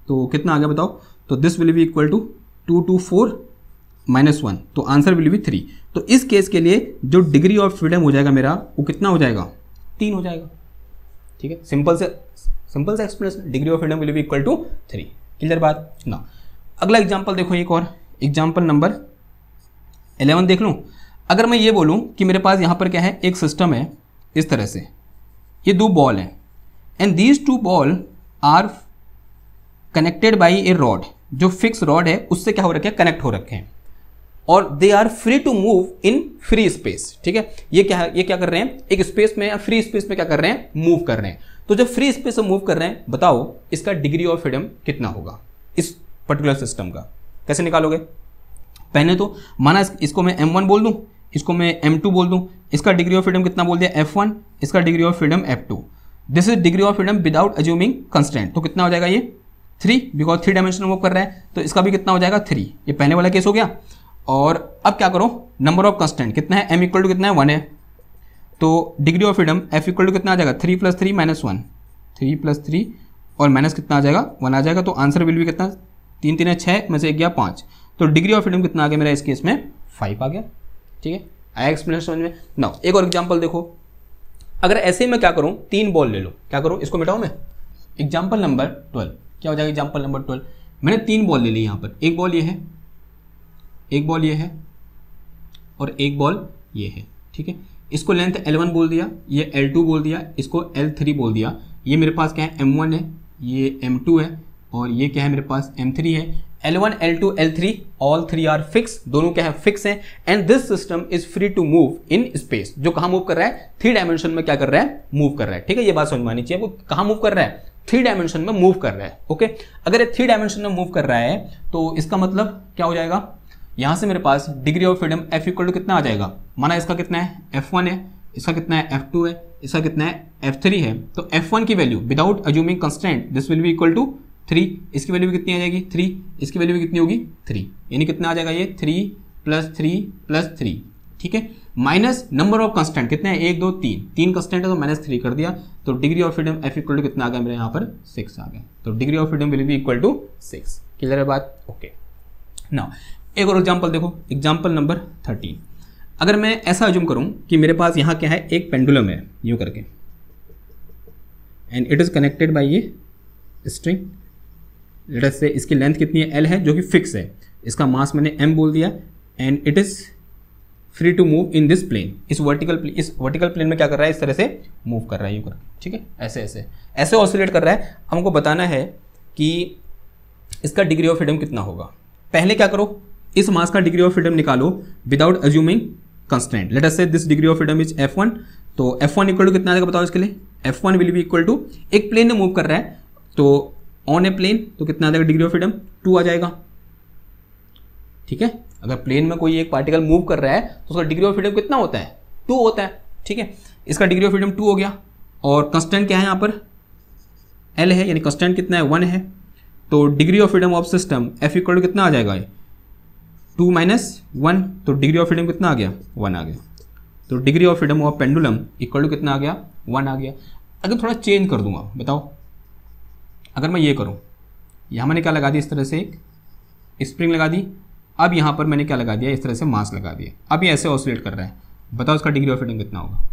तो कितना आ गया बताओ? तो this will be equal to two two four minus one, तो आंसर विल बी थ्री। तो इस केस के लिए जो डिग्री ऑफ फ्रीडम हो जाएगा मेरा वो कितना हो जाएगा? तीन हो जाएगा। ठीक है, सिंपल से सिंपल से explanation, degree of freedom will be equal to three. Clear बात ना? अगला एग्जांपल देखो, एक और एग्जांपल नंबर इलेवन देख लूँ। अगर मैं ये बोलूँ कि मेरे पास यहाँ पर क्या है? एक सिस्टम है इस तरह से, ये दो बॉल हैं and these two ball are connected by a rod. जो फिक्स रॉड है उससे क्या हो रखे? कनेक्ट हो रखे हैं, और they are free to move in free space. ठीक है, ये क्या है? ये क्या कर रहे हैं? एक स्पेस में या फ्री स्पेस में क्या कर रहे हैं? मूव कर रहे हैं। तो जब फ्री स्पेस में मूव कर रहे हैं, बताओ इसका डिग्री ऑफ फ्रीडम कितना होगा इस पर्टिकुलर सिस्टम का? कैसे निकालोगे? पहले तो माना इसको मैं एम वन बोल दूं, इसको मैं एम टू बोल दूँ, इसका डिग्री ऑफ फ्रीडम कितना बोल दिया एफ वन, इसका degree of freedom F two. This is degree of freedom without assuming constant. तो कितना हो जाएगा ये three, because three dimensional move कर रहा है, तो इसका भी कितना हो जाएगा थ्री. ये पहले वाला केस हो गया. और अब क्या करो, नंबर ऑफ कंस्टेंट कितना है, एम इक्वल टू कितना है वन है, तो degree of freedom F equal to कितना आ जाएगा three plus three minus one, three plus three और माइनस कितना आ जाएगा वन आ जाएगा. तो आंसर विल भी कितना, तीन तीन छः में से एक गया पाँच. तो डिग्री ऑफ फ्रीडम कितना आ गया मेरा इस केस में फाइव आ गया. ठीक है, आया एक्सप्लेनेशन समझ में. नाउ एक और एग्जांपल देखो. अगर ऐसे में क्या करूँ, तीन बॉल ले लो, क्या करूँ इसको मिटाऊँ मैं. एग्जाम्पल नंबर ट्वेल्व क्या हो जाएगा, एग्जाम्पल नंबर ट्वेल्व. मैंने तीन बॉल ले ली यहाँ पर, एक बॉल ये है, एक बॉल ये है और एक बॉल ये है. ठीक है, इसको लेंथ एल वन बोल दिया, ये एल टू बोल दिया, इसको एल थ्री बोल दिया. ये मेरे पास क्या है एम वन है, ये एम टू है और ये क्या है मेरे पास एम थ्री है. L one, L two, L three all three are fix, दोनों क्या है फिक्स है. And this system is free to move in space. जो कहाँ मूव कर रहा है, थ्री डायमेंशन में क्या कर रहा है, मूव कर रहा है. ठीक है, ये बात समझ में आनी चाहिए आपको, कहाँ मूव कर रहा है, थ्री डायमेंशन में मूव कर रहा है. ओके, अगर ये थ्री डायमेंशन में मूव कर रहा है तो इसका मतलब क्या हो जाएगा, यहाँ से मेरे पास degree of freedom F equal to कितना आ जाएगा. माना इसका कितना है एफ वन है, इसका कितना है एफ टू है, इसका कितना है एफ थ्री है. तो एफ वन की value without assuming constant this will be equal to three, इसकी वैल्यू भी कितनी आ जाएगी थ्री, इसकी वैल्यू भी कितनी होगी थ्री. यानी कितना आ जाएगा ये three plus three plus three. ठीक है, माइनस नंबर ऑफ कंस्टेंट कितने हैं एक दो तीन, तीन कंस्टेंट है तो माइनस थ्री कर दिया. तो degree of freedom F equal to कितना आ गया मेरे यहाँ पर सिक्स आ गया. तो degree of freedom will be equal to six. Clear है बात. ओके, नाउ एक और एग्जाम्पल देखो, एग्जाम्पल नंबर थर्टीन. अगर मैं ऐसा अज्यूम करूं कि मेरे पास यहाँ क्या है एक पेंडुलम है यूं करके, and it is connected by ये स्ट्रिंग. लेट अस से इसकी लेंथ कितनी है एल है जो कि फिक्स है, इसका मास मैंने एम बोल दिया. And it is free to move in this plane, इस वर्टिकल प्लेन इस वर्टिकल प्लेन में क्या कर रहा है, इस तरह से मूव कर रहा है यूं कर. ठीक है, ऐसे ऐसे ऐसे ऑसिलेट कर रहा है. हमको बताना है कि इसका डिग्री ऑफ फ्रीडम कितना होगा. पहले क्या करो, इस मास का डिग्री ऑफ फ्रीडम निकालो without assuming constant. Let us say this degree of freedom is F one. तो एफ वन इक्वल टू कितना आएगा बताओ, इसके लिए F one will be equal to, एक प्लेन में मूव कर रहा है तो ऑन ए प्लेन, तो कितना आ जाएगा डिग्री ऑफ फ्रीडम टू आ जाएगा. ठीक है, अगर प्लेन में कोई एक पार्टिकल मूव कर रहा है तो उसका डिग्री ऑफ फ्रीडम कितना होता है टू होता है. ठीक है, इसका डिग्री ऑफ फ्रीडम टू हो गया. और कंस्टेंट क्या है यहाँ पर एल है, यानी कंस्टेंट कितना है वन है. तो degree of freedom of system F equal to कितना आ जाएगा टू माइनस वन. तो डिग्री ऑफ फ्रीडम कितना आ गया वन आ गया. तो degree of freedom of pendulum equal to कितना आ गया वन आ गया. अगर थोड़ा चेंज कर दूंगा बताओ, अगर मैं ये करूँ, यहाँ मैंने क्या लगा दी इस तरह से एक स्प्रिंग लगा दी. अब यहाँ पर मैंने क्या लगा दिया इस तरह से मास लगा दिया. अब ये ऐसे ऑसिलेट कर रहा है, बताओ इसका डिग्री ऑफ फ्रीडम कितना होगा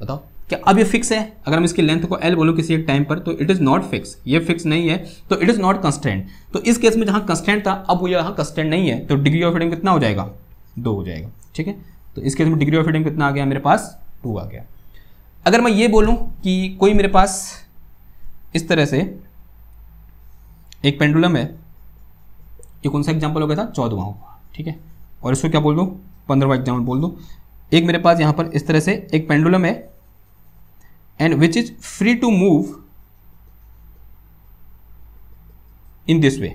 बताओ. क्या अब ये फिक्स है, अगर हम इसकी लेंथ को एल बोलो किसी एक टाइम पर, तो इट इज़ नॉट फिक्स, ये फिक्स नहीं है. तो इट इज़ नॉट कंस्टेंट. तो इस केस में जहाँ कंस्टेंट था अब वो यहाँ कंस्टेंट नहीं है. तो डिग्री ऑफ फ्रीडम कितना हो जाएगा दो हो जाएगा. ठीक है, तो इस केस में डिग्री ऑफ फ्रीडम कितना आ गया मेरे पास टू आ गया. अगर मैं ये बोलूँ कि कोई मेरे पास इस तरह से एक पेंडुलम है, ये कौन सा एग्जाम्पल हो गया था चौदहवां होगा. ठीक है, और इसको क्या बोल दो पंद्रहवां एग्जाम्पल बोल दो. एक मेरे पास यहाँ पर इस तरह से एक पेंडुलम है and which is free to move in this way,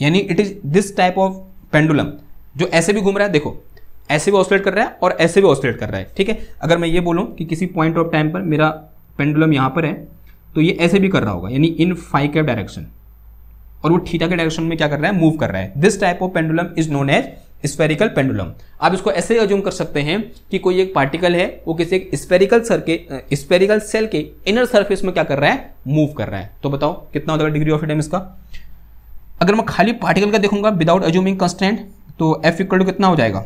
यानी it is this type of pendulum जो ऐसे भी घूम रहा है. देखो ऐसे भी ऑसिलेट कर रहा है और ऐसे भी ऑसिलेट कर रहा है. ठीक है, अगर मैं ये बोलूँ कि किसी पॉइंट ऑफ टाइम पर मेरा पेंडुलम यहाँ पर है तो ये ऐसे भी कर रहा होगा, यानी इन फाई के डायरेक्शन, और वो थीटा के डायरेक्शन में क्या कर रहा है मूव कर रहा है. This type of pendulum is known as spherical pendulum. आप इसको ऐसे अज्यूम कर सकते हैं कि कोई एक पार्टिकल है, वो किसी एक स्फेरिकल सर्किल स्फेरिकल सेल के इनर सरफेस में क्या कर रहा है मूव कर रहा है. तो बताओ कितना हो जाएगा डिग्री ऑफ फ्रीडम इसका. अगर मैं खाली पार्टिकल का देखूंगा विदाउट अज्यूमिंग कंस्टेंट तो एफ इक्वल टू कितना हो जाएगा,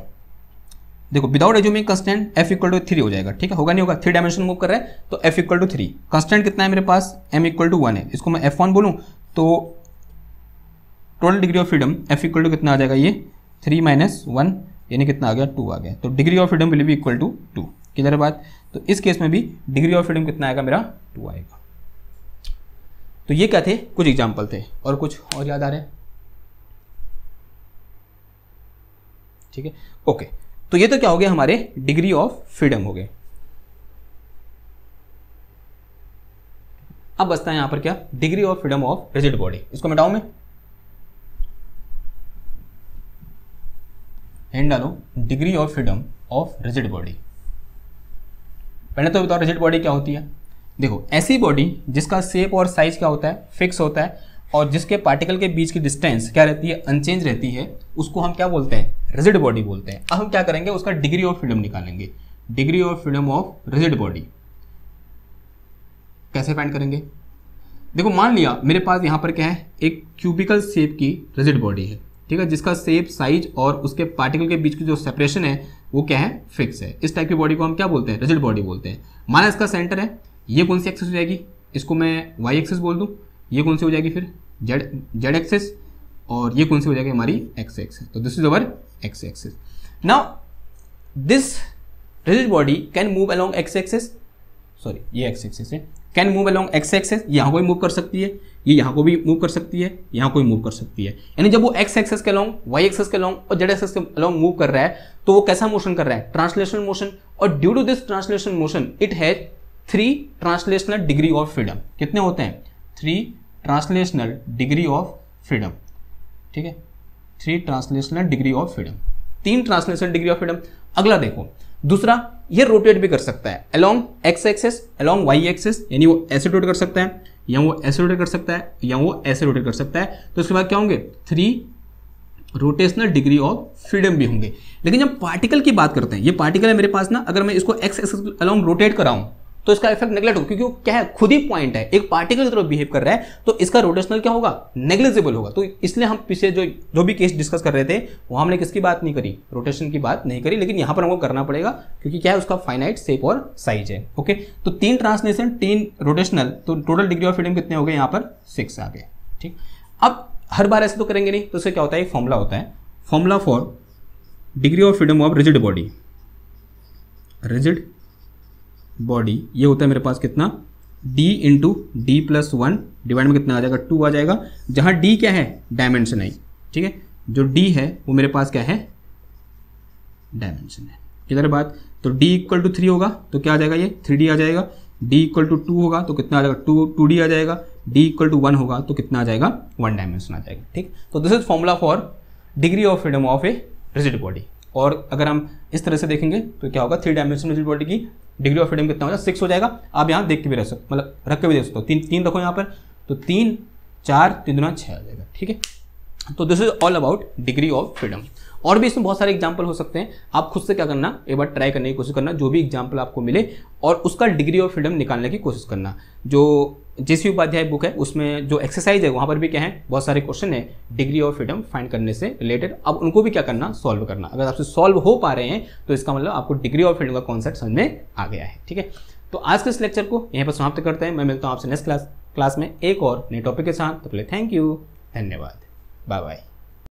देखो without assuming constant F equal to three हो जाएगा. ठीक है, होगा नहीं होगा, थ्री डायमेंशन मूव कर रहा है तो F equal to three. Constant कितना है मेरे पास एम इक्वल टू वन है, इसको मैं एफ वन बोलूँ तो total degree of freedom F equal to कितना आ जाएगा ये थ्री माइनस वन, यानी कितना आ गया टू आ गया. तो degree of freedom will be equal to two. Clear बात. तो इस केस में भी डिग्री ऑफ फ्रीडम कितना आएगा मेरा टू आएगा. तो ये क्या थे कुछ एग्जाम्पल थे, और कुछ और याद आ रहे हैं. ठीक है, ओके, तो ये तो क्या हो गया हमारे डिग्री ऑफ फ्रीडम हो गए. अब बचता है यहां पर क्या degree of freedom of rigid body. इसको मिटाऊं मैं, एंड डालो degree of freedom of rigid body. पहले तो बताओ रिजिड बॉडी क्या होती है। देखो ऐसी बॉडी जिसका शेप और साइज क्या होता है, फिक्स होता है, और जिसके पार्टिकल के बीच की डिस्टेंस क्या रहती है, अनचेंज रहती है, उसको हम क्या बोलते हैं, रिजिड बॉडी बोलते हैं। अब हम क्या करेंगे, उसका डिग्री ऑफ फ्रीडम निकालेंगे। Degree of freedom of rigid body कैसे फाइंड करेंगे? देखो मान लिया मेरे पास यहाँ पर क्या है, एक क्यूबिकल शेप की रिजिड बॉडी है, ठीक है, जिसका शेप, साइज और उसके पार्टिकल के बीच की जो सेपरेशन है वो क्या है, फिक्स है। इस टाइप की बॉडी को हम क्या बोलते हैं, रिजिड बॉडी बोलते हैं। माना इसका सेंटर है, ये कौन सी एक्सेस हो जाएगी, इसको मैं वाई एक्सेस बोल दूँ, ये कौन सी हो जाएगी फिर जेड जेड एक्सेस, और ये कौन सी हो जाएगी हमारी एक्स एक्सेस। तो this is our x axis. Now this rigid body can move along x axis, sorry ये एक्स एक्सेस है, can move along x axis. यहाँ को भी मूव कर सकती है, ये यहाँ को भी मूव कर सकती है, यहाँ को भी मूव कर सकती है। यानी जब वो एक्स एक्सेस के अलोंग, वाई एक्सेस के अलोंग और जेड एक्सेस के अलोंग मूव कर रहा है तो वो कैसा मोशन कर रहा है, ट्रांसलेशन मोशन। और due to this translation motion it has three translational degree of freedom. कितने होते हैं, three translational degree of freedom, ठीक है, three translational degree of freedom, तीन ट्रांसलेशनल डिग्री ऑफ फ्रीडम। अगला देखो दूसरा, ये रोटेट भी कर सकता है along x axis, along Y axis, यानी वो ऐसे रोटेट कर सकता है, या वो ऐसे रोटेट कर सकता है, या वो ऐसे रोटेट कर सकता है। तो उसके बाद क्या होंगे, three rotational degree of freedom भी होंगे। लेकिन जब पार्टिकल की बात करते हैं, ये पार्टिकल है मेरे पास ना, अगर मैं इसको एक्स एक्सेस अलोंग रोटेट कराऊं तो इसका इफेक्ट नेगलेक्ट होगा, क्योंकि वो क्या है, खुद ही पॉइंट है, एक पार्टिकल की तरफ बिहेव कर रहा है, तो इसका रोटेशनल क्या होगा, नेग्लिजिबल होगा। तो इसलिए हम पीछे जो जो भी केस डिस्कस कर रहे थे वहां हमने किसकी बात नहीं करी, रोटेशन की बात नहीं करी, लेकिन यहां पर हमको करना पड़ेगा क्योंकि क्या है, उसका फाइनाइट शेप और साइज है। ओके, तो तीन ट्रांसलेशन, तीन रोटेशनल, तो टोटल डिग्री ऑफ फ्रीडम कितने हो गए यहाँ पर, सिक्स आ गए। ठीक, अब हर बार ऐसे तो करेंगे नहीं, तो उससे क्या होता है, एक फॉर्मूला होता है, formula for degree of freedom of rigid body, rigid body, ये होता है मेरे पास कितना, d into D plus one, divide में कितना आ जाएगा, टू आ जाएगा, जहां d क्या है, डायमेंशन है, ठीक है, जो d है वो मेरे पास क्या है, डायमेंशन है। किधर बात, तो d इक्वल टू थ्री होगा तो क्या आ जाएगा, ये थ्री डी आ जाएगा, d इक्वल टू टू होगा तो कितना आ जाएगा, टू टू डी आ जाएगा, d इक्वल टू वन होगा तो कितना आ जाएगा, वन डायमेंशन आ जाएगा। ठीक, तो this is formula for degree of freedom of a rigid body. और अगर हम इस तरह से देखेंगे तो क्या होगा, थ्री डायमेंशन रिजिड बॉडी की डिग्री ऑफ फ्रीडम कितना हो जाएगा, सिक्स हो जाएगा। आप यहाँ देख के भी रख सकते, मतलब रख के भी देख सकते हो, तीन तीन रखो यहाँ पर तो तीन, चार, तीन दुना छः आ जाएगा। ठीक है, तो this is all about degree of freedom. और भी इसमें बहुत सारे एग्जाम्पल हो सकते हैं, आप खुद से क्या करना, एक बार ट्राई करने की कोशिश करना, जो भी एग्जाम्पल आपको मिले और उसका डिग्री ऑफ फ्रीडम निकालने की कोशिश करना। जो जेसी उपाध्याय बुक है उसमें जो एक्सरसाइज है वहाँ पर भी क्या है, बहुत सारे क्वेश्चन है डिग्री ऑफ फ्रीडम फाइंड करने से रिलेटेड। अब उनको भी क्या करना, सॉल्व करना। अगर आपसे सॉल्व हो पा रहे हैं तो इसका मतलब आपको डिग्री ऑफ फ्रीडम का कॉन्सेप्ट समझ में आ गया है। ठीक है, तो आज के इस लेक्चर को यहीं पर समाप्त करते हैं। मैं मिलता हूँ आपसे नेक्स्ट क्लास क्लास में एक और नए टॉपिक के साथ। तो पहले थैंक यू, धन्यवाद, बाय बाय।